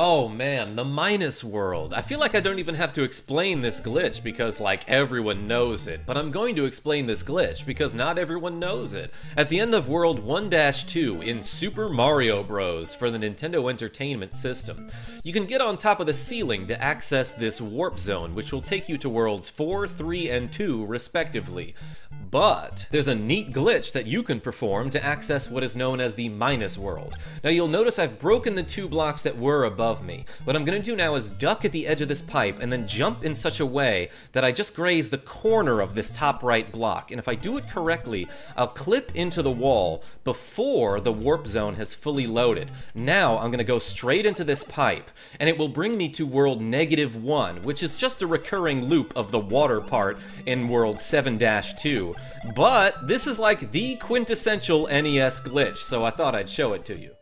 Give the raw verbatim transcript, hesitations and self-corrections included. Oh man, the Minus World. I feel like I don't even have to explain this glitch because like everyone knows it, but I'm going to explain this glitch because not everyone knows it. At the end of World one dash two in Super Mario Bros for the Nintendo Entertainment System, you can get on top of the ceiling to access this warp zone, which will take you to worlds four, three, and two respectively. But there's a neat glitch that you can perform to access what is known as the Minus World. Now you'll notice I've broken the two blocks that were above me. What I'm gonna do now is duck at the edge of this pipe and then jump in such a way that I just graze the corner of this top right block. And if I do it correctly, I'll clip into the wall before the warp zone has fully loaded. Now I'm gonna go straight into this pipe and it will bring me to world negative one, which is just a recurring loop of the water part in world seven dash two. But this is like the quintessential N E S glitch, so I thought I'd show it to you.